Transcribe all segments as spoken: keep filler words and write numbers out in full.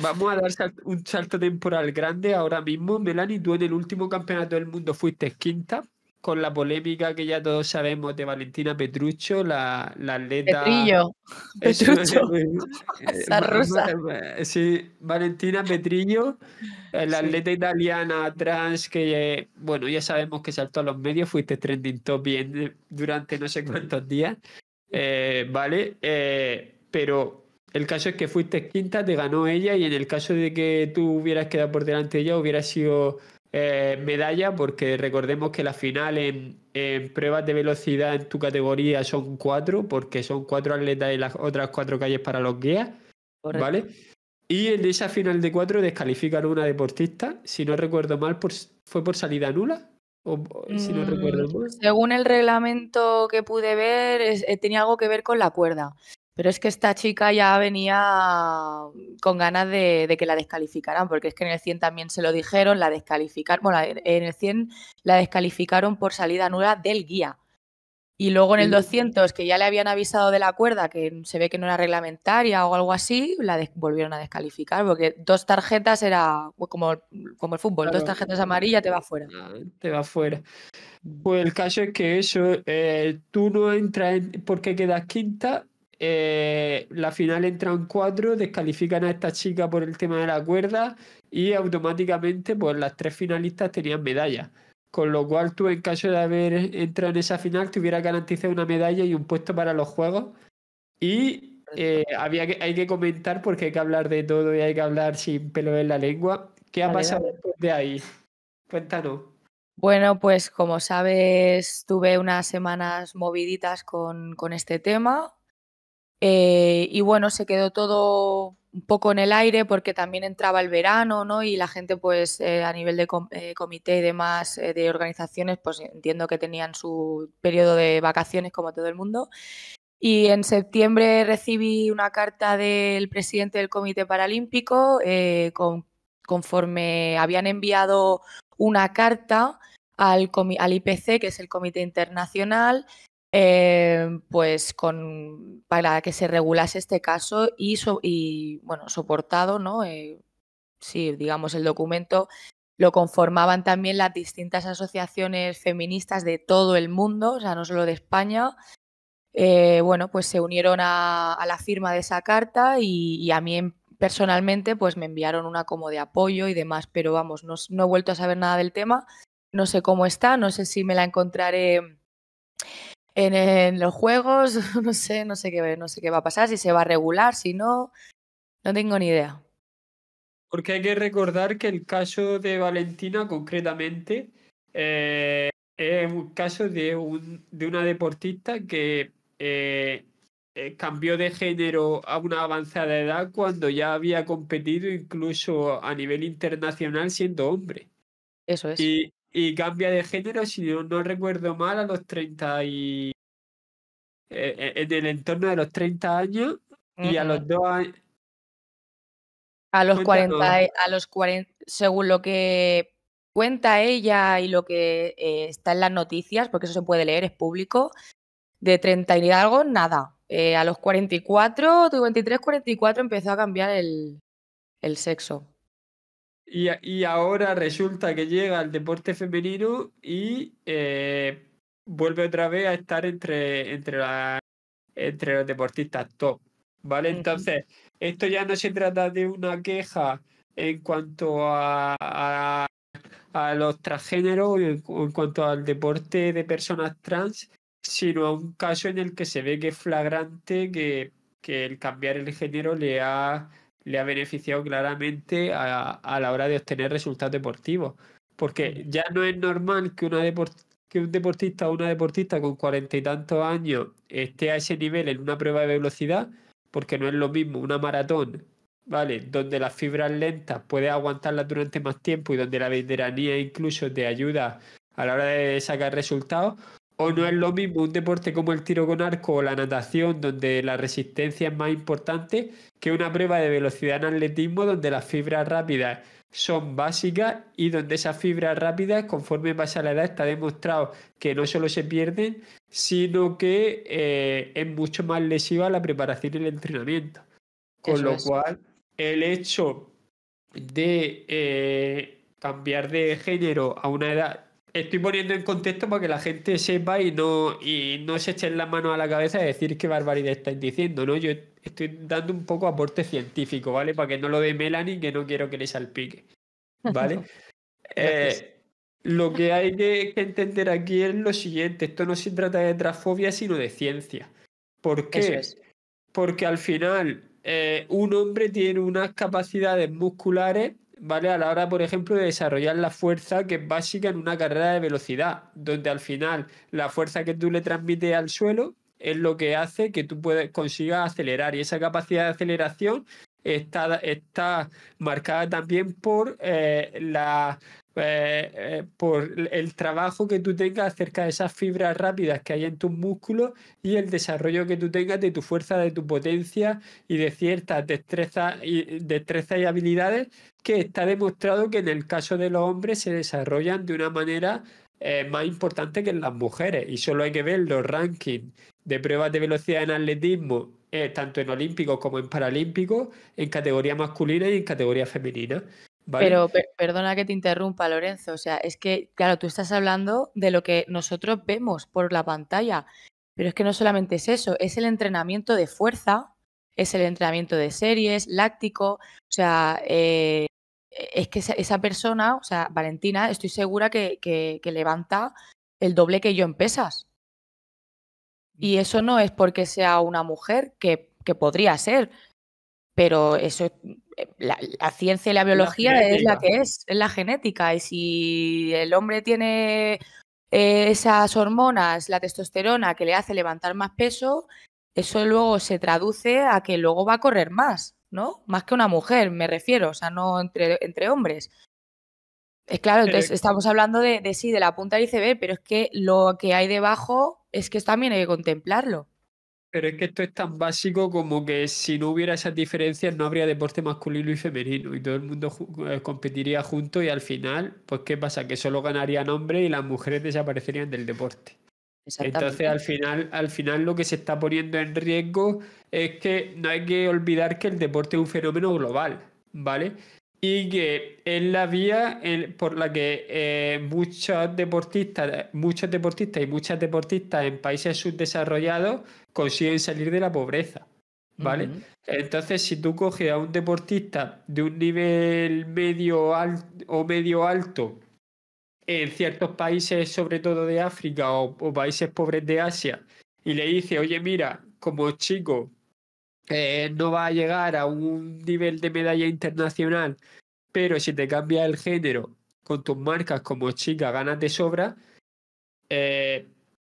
Vamos a dar sal un salto temporal grande ahora mismo. Melani, tú en el último campeonato del mundo fuiste quinta, con la polémica que ya todos sabemos de Valentina Petrillo, la, la atleta... Petrillo. Petrillo. La rusa. Sí, Valentina Petrillo, la atleta sí. italiana trans que, bueno, ya sabemos que saltó a los medios, fuiste trending topic durante no sé cuántos días, eh, ¿vale? Eh, pero el caso es que fuiste quinta, te ganó ella, y en el caso de que tú hubieras quedado por delante de ella, hubiera sido... Eh, medalla, porque recordemos que la final en, en pruebas de velocidad en tu categoría son cuatro, porque son cuatro atletas y las otras cuatro calles para los guías, correcto, ¿vale? Y en esa final de cuatro descalifican a una deportista, si no recuerdo mal, por, fue por salida nula, o, si mm, no recuerdo mal. Según el reglamento que pude ver, es, eh, tenía algo que ver con la cuerda, pero es que esta chica ya venía con ganas de, de que la descalificaran, porque es que en el cien también se lo dijeron, la descalificaron, bueno, en el cien la descalificaron por salida nula del guía. Y luego en el doscientos, que ya le habían avisado de la cuerda, que se ve que no era reglamentaria o algo así, la volvieron a descalificar, porque dos tarjetas era pues, como, como el fútbol, claro, dos tarjetas amarillas te va fuera. Te va fuera. Pues el caso es que eso, eh, tú no entras en, porque quedas quinta. Eh, la final entran cuatro, descalifican a esta chica por el tema de la cuerda y automáticamente pues las tres finalistas tenían medallas, con lo cual tú en caso de haber entrado en esa final te hubiera garantizado una medalla y un puesto para los juegos. Y eh, había que, hay que comentar, porque hay que hablar de todo y hay que hablar sin pelo en la lengua, ¿qué ha pasado después de ahí? Cuéntanos. Bueno, pues como sabes, tuve unas semanas moviditas con, con este tema. Eh, y bueno, se quedó todo un poco en el aire porque también entraba el verano, ¿no? Y la gente, pues eh, a nivel de com eh, comité y demás eh, de organizaciones, pues entiendo que tenían su periodo de vacaciones como todo el mundo. Y en septiembre recibí una carta del presidente del Comité Paralímpico eh, con conforme habían enviado una carta al, al I P C, que es el Comité Internacional, Eh, pues con, para que se regulase este caso y, so, y bueno, soportado, ¿no? Eh, sí, digamos, el documento lo conformaban también las distintas asociaciones feministas de todo el mundo, o sea, no solo de España. Eh, bueno, pues se unieron a, a la firma de esa carta y, y a mí personalmente pues me enviaron una como de apoyo y demás, pero vamos, no, no he vuelto a saber nada del tema, no sé cómo está, no sé si me la encontraré En, en los juegos, no sé, no sé qué, no sé qué va a pasar, si se va a regular, si no, no tengo ni idea. Porque hay que recordar que el caso de Valentina concretamente eh, es un caso de, un, de una deportista que eh, eh, cambió de género a una avanzada edad cuando ya había competido incluso a nivel internacional siendo hombre. Eso es. Y, Y cambia de género, si no, no recuerdo mal, a los treinta y... Eh, en el entorno de los treinta años y uh-huh. a los dos años... A los cuarenta, a los cuarenta, según lo que cuenta ella y lo que eh, está en las noticias, porque eso se puede leer, es público, de treinta y algo, nada. Eh, a los cuarenta y cuatro, veintitrés, cuarenta y cuatro empezó a cambiar el, el sexo. Y, y ahora resulta que llega al deporte femenino y eh, vuelve otra vez a estar entre, entre, la, entre los deportistas top, ¿vale? Entonces, esto ya no se trata de una queja en cuanto a, a, a los transgéneros o en, en cuanto al deporte de personas trans, sino a un caso en el que se ve que es flagrante que, que el cambiar el género le ha... le ha beneficiado claramente a, a la hora de obtener resultados deportivos. Porque ya no es normal que, una deport, que un deportista o una deportista con cuarenta y tantos años esté a ese nivel en una prueba de velocidad, porque no es lo mismo una maratón, ¿vale? Donde las fibras lentas puedes aguantarlas durante más tiempo y donde la veteranía incluso te ayuda a la hora de sacar resultados, o no es lo mismo un deporte como el tiro con arco o la natación, donde la resistencia es más importante, que una prueba de velocidad en atletismo, donde las fibras rápidas son básicas y donde esas fibras rápidas, conforme pasa la edad, está demostrado que no solo se pierden, sino que eh, es mucho más lesiva la preparación y el entrenamiento. Con Eso lo es. cual, el hecho de eh, cambiar de género a una edad... Estoy poniendo en contexto para que la gente sepa y no, y no se echen las manos a la cabeza de decir qué barbaridad estáis diciendo, ¿no? Yo estoy dando un poco aporte científico, ¿vale? Para que no lo dé Melani, que no quiero que le salpique, ¿vale? eh, lo que hay que, que entender aquí es lo siguiente. Esto no se trata de transfobia, sino de ciencia. ¿Por qué? Eso es. Porque al final eh, un hombre tiene unas capacidades musculares, ¿vale? A la hora, por ejemplo, de desarrollar la fuerza que es básica en una carrera de velocidad, donde al final la fuerza que tú le transmites al suelo es lo que hace que tú puedes, consigas acelerar, y esa capacidad de aceleración está, está marcada también por, eh, la, eh, eh, por el trabajo que tú tengas acerca de esas fibras rápidas que hay en tus músculos y el desarrollo que tú tengas de tu fuerza, de tu potencia y de ciertas destrezas y, destrezas y habilidades que está demostrado que en el caso de los hombres se desarrollan de una manera eh, más importante que en las mujeres, y solo hay que ver los rankings de pruebas de velocidad en atletismo, eh, tanto en olímpicos como en paralímpicos, en categoría masculina y en categoría femenina, ¿vale? Pero per perdona que te interrumpa, Lorenzo, o sea, es que, claro, tú estás hablando de lo que nosotros vemos por la pantalla, pero es que no solamente es eso, es el entrenamiento de fuerza, es el entrenamiento de series, láctico, o sea, eh, es que esa persona, o sea, Valentina, estoy segura que, que, que levanta el doble que yo en pesas. Y eso no es porque sea una mujer, que, que podría ser, pero eso, la, la ciencia y la biología la es la que es, es la genética. Y si el hombre tiene esas hormonas, la testosterona, que le hace levantar más peso, eso luego se traduce a que luego va a correr más, ¿no? Más que una mujer, me refiero, o sea, no entre, entre hombres. Es claro, entonces estamos hablando de, de sí, de la punta del iceberg, pero es que lo que hay debajo es que también hay que contemplarlo. Pero es que esto es tan básico como que si no hubiera esas diferencias no habría deporte masculino y femenino y todo el mundo competiría junto, y al final, pues ¿qué pasa? Que solo ganarían hombres y las mujeres desaparecerían del deporte. Entonces, al final, al final lo que se está poniendo en riesgo es que no hay que olvidar que el deporte es un fenómeno global, ¿vale? Y que es la vía en, por la que eh, muchos deportistas, muchos deportistas y muchas deportistas en países subdesarrollados consiguen salir de la pobreza, ¿vale? Uh-huh. Entonces, si tú coges a un deportista de un nivel medio al, o medio alto en ciertos países, sobre todo de África o, o países pobres de Asia, y le dice, oye, mira, como chico eh, no va a llegar a un nivel de medalla internacional, pero si te cambias el género con tus marcas como chica ganas de sobra, eh,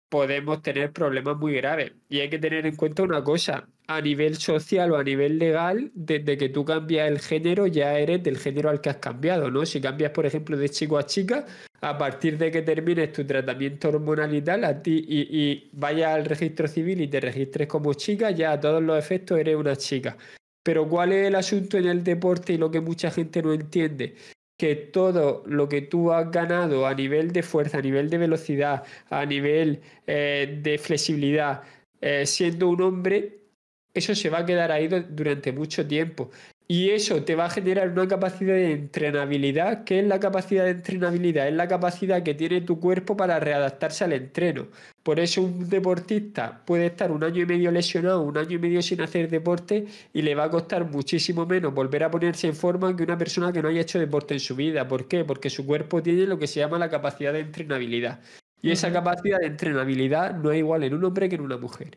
podemos tener problemas muy graves. Y hay que tener en cuenta una cosa, a nivel social o a nivel legal, desde que tú cambias el género ya eres del género al que has cambiado, ¿no? Si cambias, por ejemplo, de chico a chica, a partir de que termines tu tratamiento hormonal y tal, a ti, y, y vayas al registro civil y te registres como chica, ya a todos los efectos eres una chica. Pero ¿cuál es el asunto en el deporte y lo que mucha gente no entiende? Que todo lo que tú has ganado a nivel de fuerza, a nivel de velocidad, a nivel eh, de flexibilidad, eh, siendo un hombre, eso se va a quedar ahí durante mucho tiempo. Y eso te va a generar una capacidad de entrenabilidad. ¿Qué es la capacidad de entrenabilidad? Es la capacidad que tiene tu cuerpo para readaptarse al entreno. Por eso un deportista puede estar un año y medio lesionado, un año y medio sin hacer deporte, y le va a costar muchísimo menos volver a ponerse en forma que una persona que no haya hecho deporte en su vida. ¿Por qué? Porque su cuerpo tiene lo que se llama la capacidad de entrenabilidad. Y esa capacidad de entrenabilidad no es igual en un hombre que en una mujer.